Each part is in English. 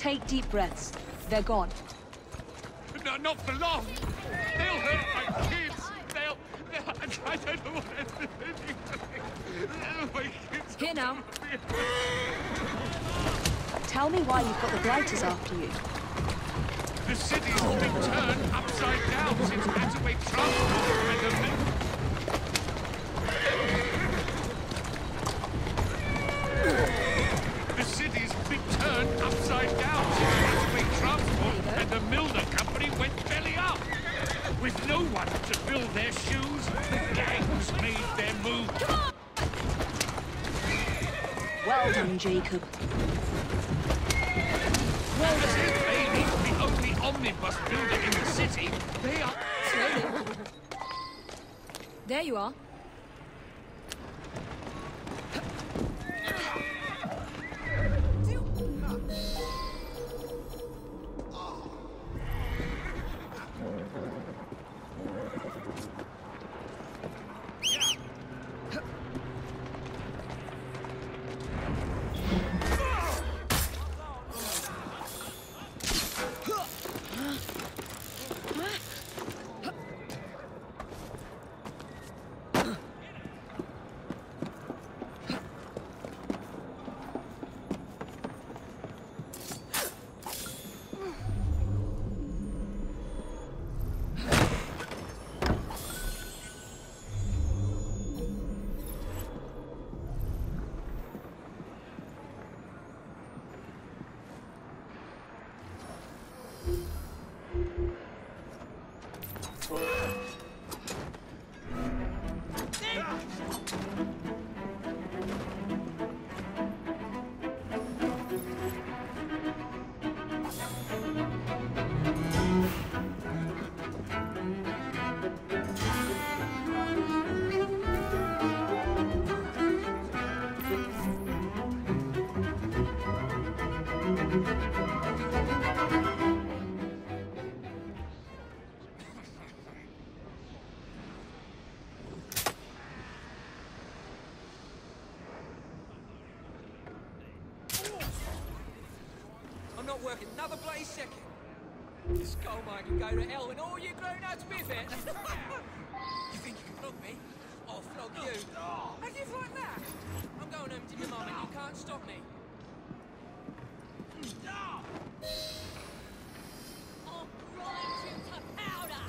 Take deep breaths. They're gone. No, not for long. They'll hurt my kids. I don't know what I'm doing. Here now. Tell me why you've got the blighters after you. The city's been turned upside down since Hathaway Transport. The city's been turned upside down since Hathaway Transport and the Milner Company went belly up. With no one to fill their shoes, the gangs made their move. Come on! Well done, Jacob. Well done. As if they need the only omnibus builder in the city, they are... Slowly. There you are. Work another bloody second. This coal mine can go to hell and all you grown-ups with it. You think you can flog me? I'll flog you. How do you like that? I'm going home to my mum and you can't stop me. I'll grind you to powder.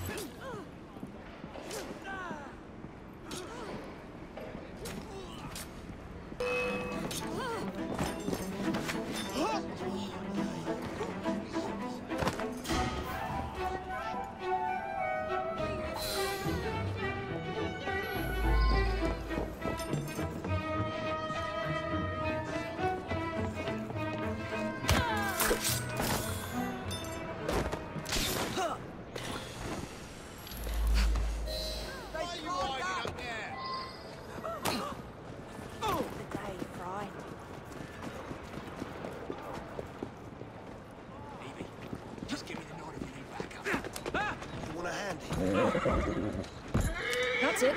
That's it.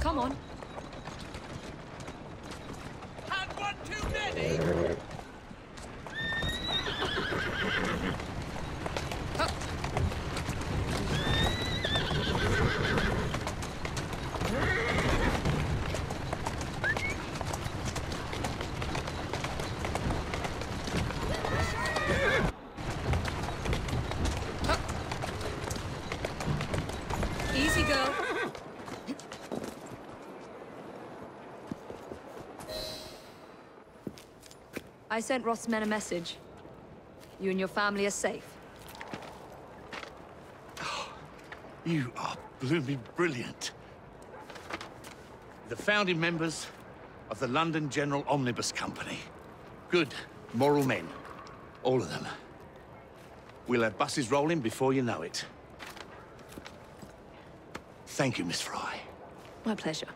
Come on. Had one too many. I sent Roth's men a message. You and your family are safe. Oh, you are blooming brilliant. The founding members of the London General Omnibus Company. Good, moral men. All of them. We'll have buses rolling before you know it. Thank you, Miss Fry. My pleasure.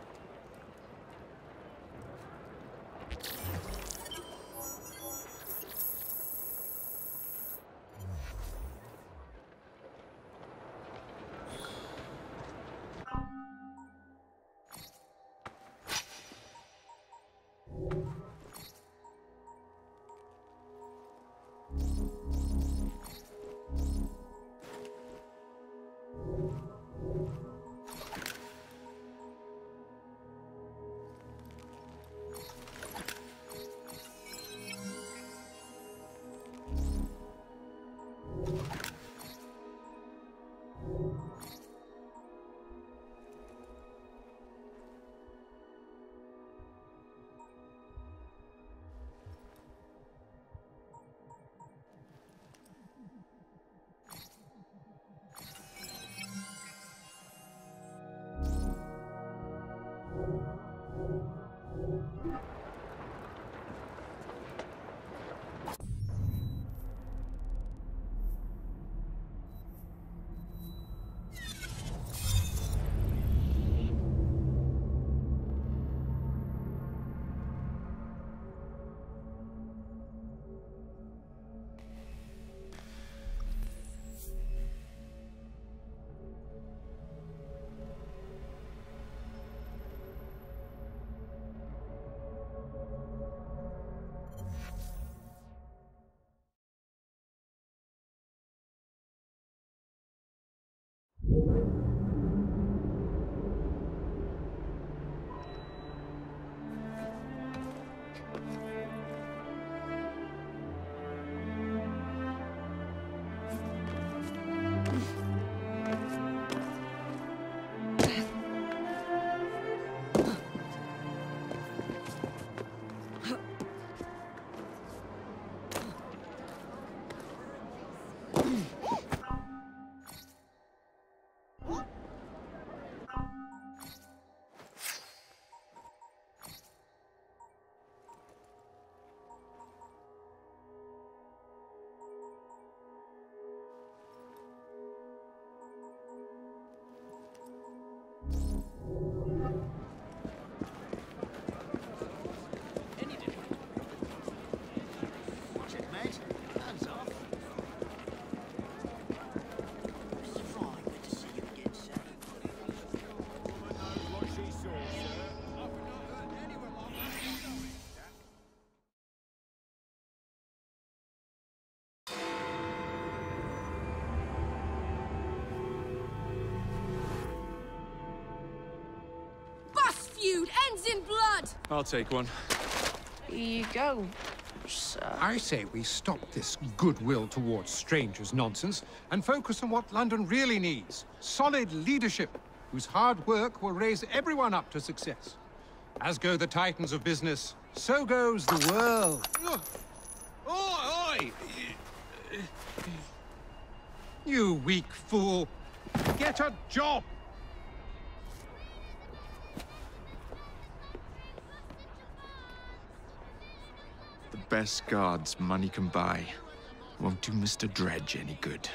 In blood. I'll take one. Here you go, sir. I say we stop this goodwill towards strangers nonsense and focus on what London really needs. Solid leadership, whose hard work will raise everyone up to success. As go the titans of business, so goes the world. Oi! You weak fool. Get a job! Best guards money can buy won't do Mr. Dredge any good.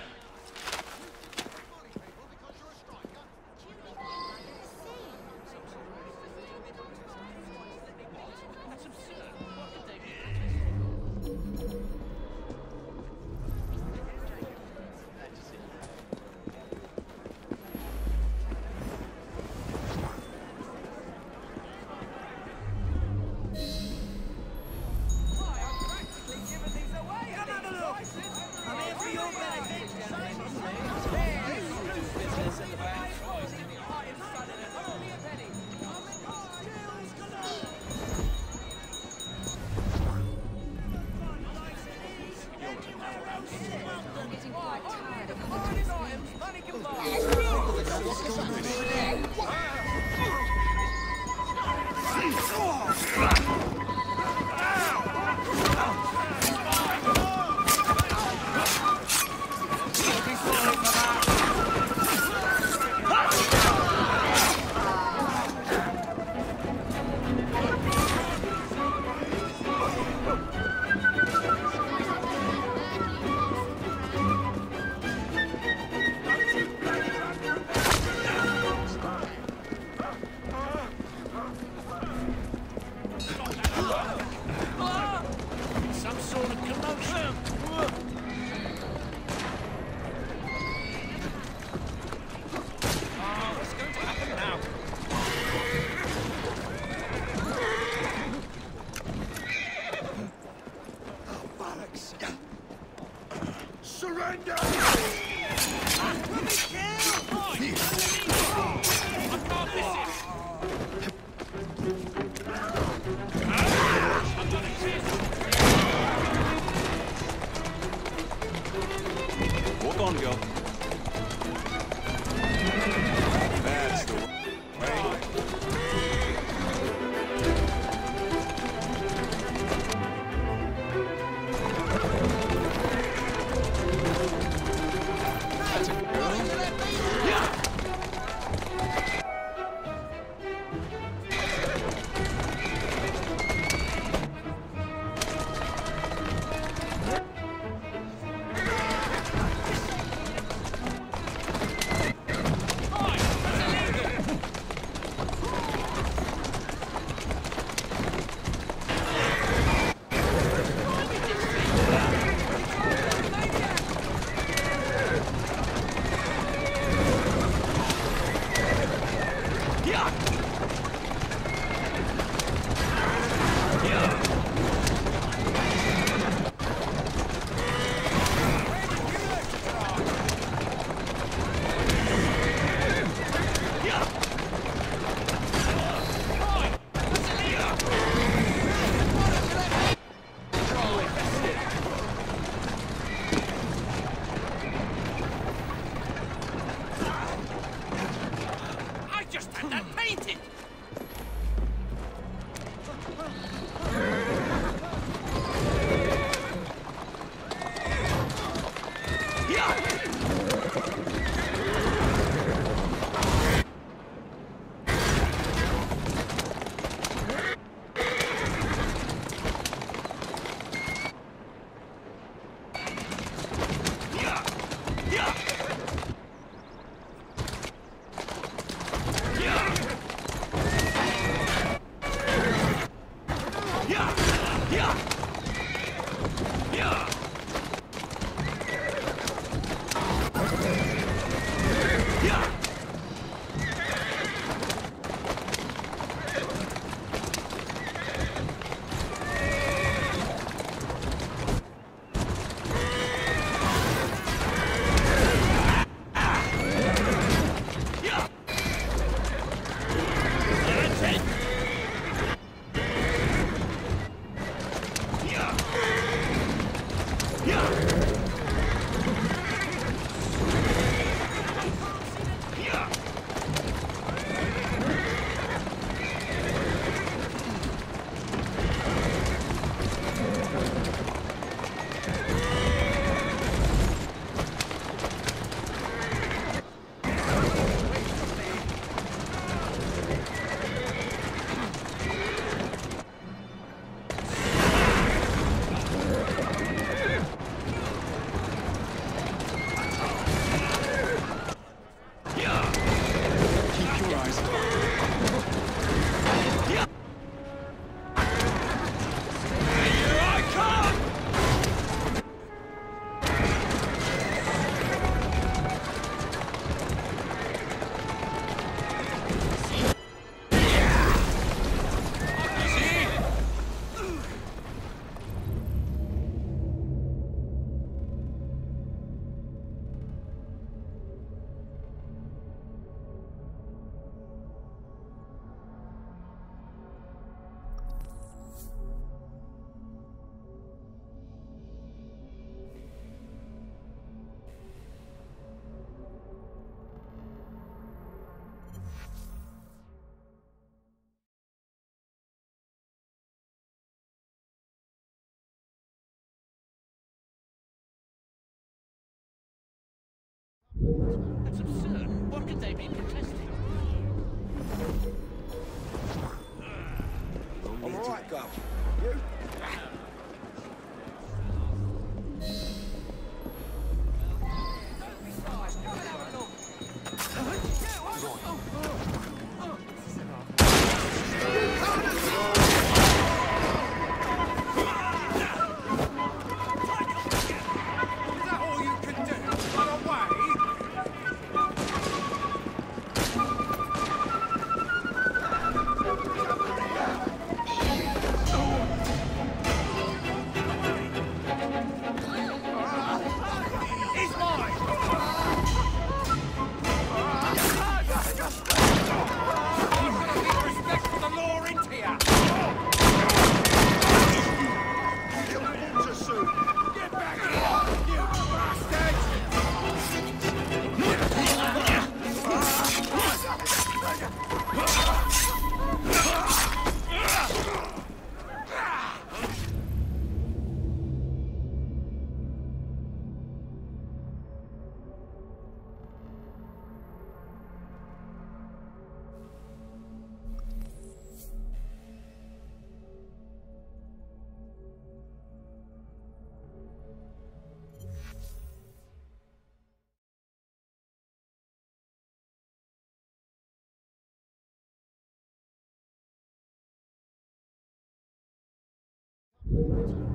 That's absurd. What could they be protesting? I'm all right, Gov. You? Don't be sorry. Come and have a look. Is that all you can do? Run away?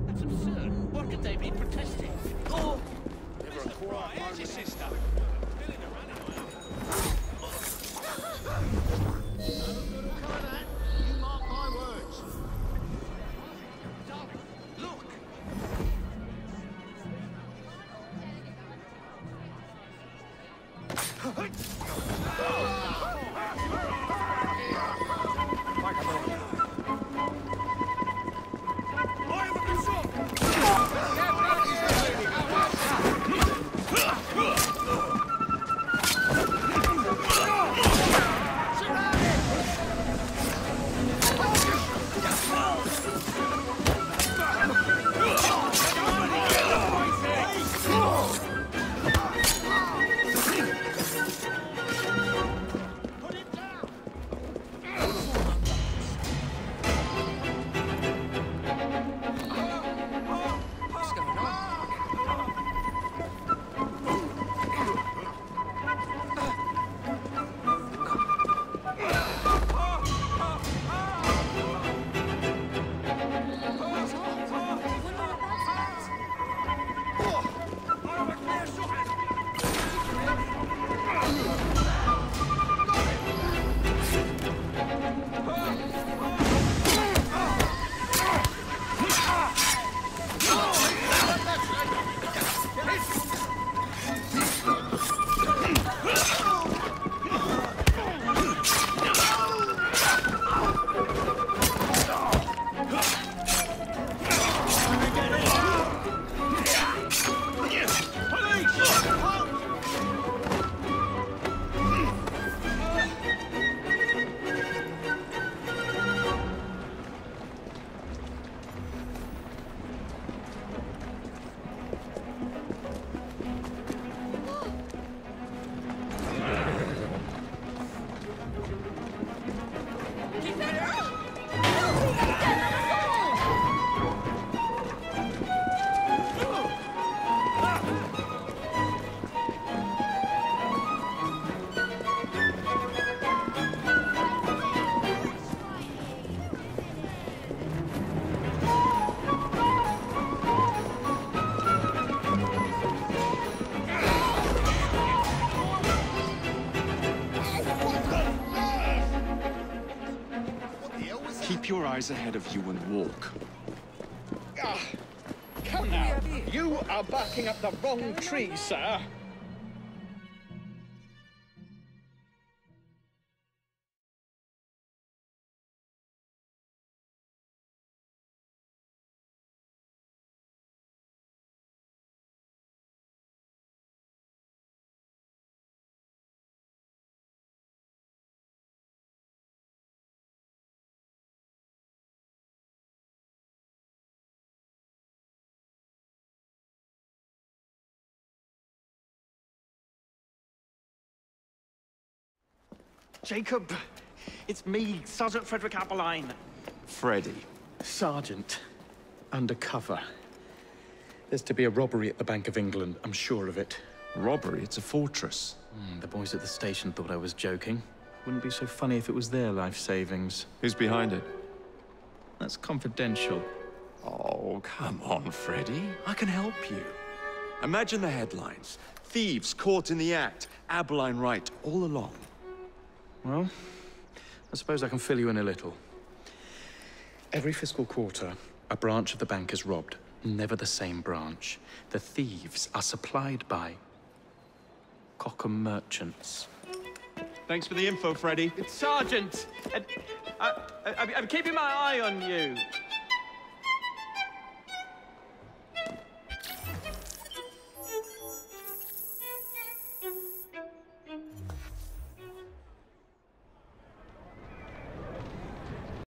That's absurd. What could they be protesting? Oh! Never a quarrel. Here's your sister. Still in the running. Keep your eyes ahead of you and walk. Ah, come now. You are barking up the wrong tree, sir. Jacob, it's me, Sergeant Frederick Appeline. Freddy. Sergeant, undercover. There's to be a robbery at the Bank of England, I'm sure of it. Robbery? It's a fortress. The boys at the station thought I was joking. Wouldn't be so funny if it was their life savings. Who's behind it? That's confidential. Oh, come on, Freddy. I can help you. Imagine the headlines. Thieves caught in the act. Appeline right all along. Well, I suppose I can fill you in a little. Every fiscal quarter, a branch of the bank is robbed. Never the same branch. The thieves are supplied by Cockham merchants. Thanks for the info, Freddy. It's Sergeant! I'm keeping my eye on you.